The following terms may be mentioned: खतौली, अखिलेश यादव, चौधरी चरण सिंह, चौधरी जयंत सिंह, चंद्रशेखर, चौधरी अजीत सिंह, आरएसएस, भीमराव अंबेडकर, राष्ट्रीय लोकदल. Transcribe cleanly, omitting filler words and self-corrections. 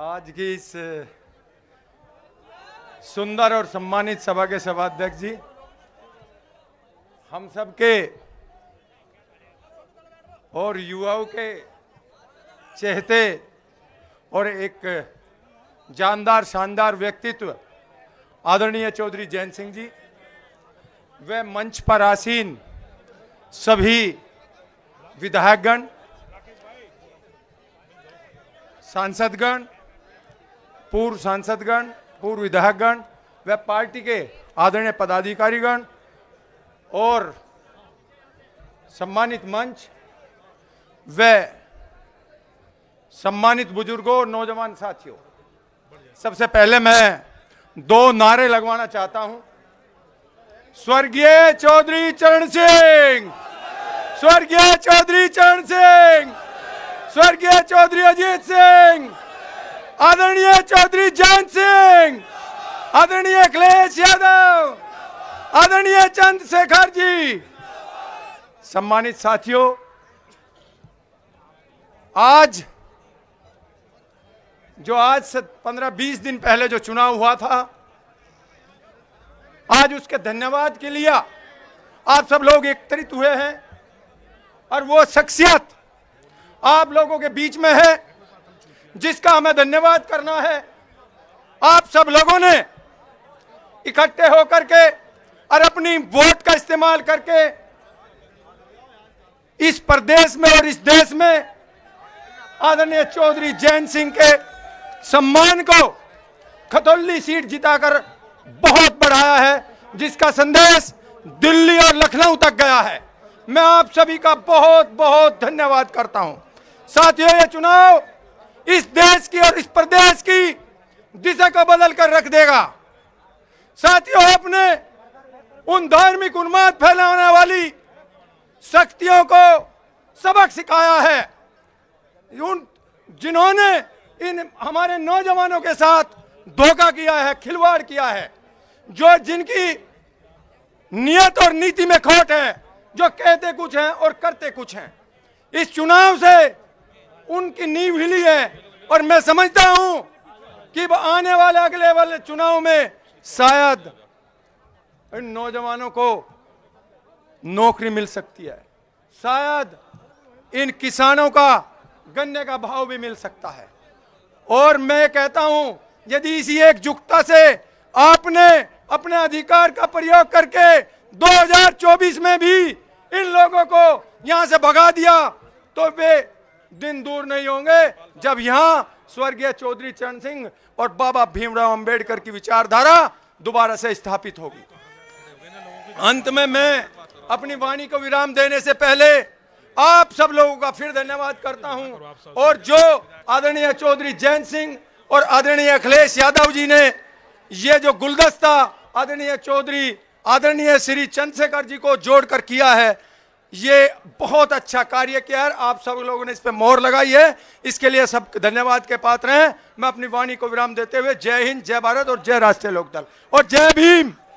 आज की इस सुंदर और सम्मानित सभा के सभाध्यक्ष जी, हम सब के और युवाओं के चेहते और एक जानदार शानदार व्यक्तित्व आदरणीय चौधरी जयंत सिंह जी, वे मंच पर आसीन सभी विधायकगण, सांसदगण, पूर्व सांसदगण, पूर्व विधायकगण, व पार्टी के आदरणीय पदाधिकारीगण और सम्मानित मंच व सम्मानित बुजुर्गों और नौजवान साथियों, सबसे पहले मैं दो नारे लगवाना चाहता हूं। स्वर्गीय चौधरी चरण सिंह, स्वर्गीय चौधरी चरण सिंह, स्वर्गीय चौधरी अजीत सिंह, आदरणीय चौधरी जयंत सिंह, आदरणीय अखिलेश यादव, आदरणीय चंद्रशेखर जी। सम्मानित साथियों, आज जो आज से 15-20 दिन पहले जो चुनाव हुआ था, आज उसके धन्यवाद के लिए आप सब लोग एकत्रित हुए हैं और वो शख्सियत आप लोगों के बीच में है जिसका हमें धन्यवाद करना है। आप सब लोगों ने इकट्ठे होकर के और अपनी वोट का इस्तेमाल करके इस प्रदेश में और इस देश में आदरणीय चौधरी जयंत सिंह के सम्मान को खतौली सीट जिताकर बहुत बढ़ाया है, जिसका संदेश दिल्ली और लखनऊ तक गया है। मैं आप सभी का बहुत बहुत धन्यवाद करता हूं। साथियों, ये चुनाव इस देश की और इस प्रदेश की दिशा को बदल कर रख देगा। साथियों, अपने उन धार्मिक उन्माद फैलाने वाली शक्तियों को सबक सिखाया है, उन जिन्होंने इन हमारे नौजवानों के साथ धोखा किया है, खिलवाड़ किया है, जो जिनकी नियत और नीति में खोट है, जो कहते कुछ हैं और करते कुछ हैं। इस चुनाव से उनकी नींव हिली है और मैं समझता हूं कि आने वाले अगले चुनाव में शायद इन नौजवानों को नौकरी मिल सकती है, शायद इन किसानों का गन्ने का भाव भी मिल सकता है। और मैं कहता हूं, यदि इसी एकजुटता से आपने अपने अधिकार का प्रयोग करके 2024 में भी इन लोगों को यहां से भगा दिया तो वे दिन दूर नहीं होंगे जब यहां स्वर्गीय चौधरी चरण सिंह और बाबा भीमराव अंबेडकर की विचारधारा दोबारा से स्थापित होगी। अंत में मैं अपनी वाणी को विराम देने से पहले आप सब लोगों का फिर धन्यवाद करता हूं। और जो आदरणीय चौधरी जयंत सिंह और आदरणीय अखिलेश यादव जी ने ये जो गुलदस्ता आदरणीय चौधरी आदरणीय श्री चंद्रशेखर जी को जोड़कर किया है, ये बहुत अच्छा कार्य किया है। आप सब लोगों ने इस पे मोहर लगाई है, इसके लिए सब धन्यवाद के पात्र हैं। मैं अपनी वाणी को विराम देते हुए जय हिंद, जय भारत और जय राष्ट्रीय लोकदल और जय भीम।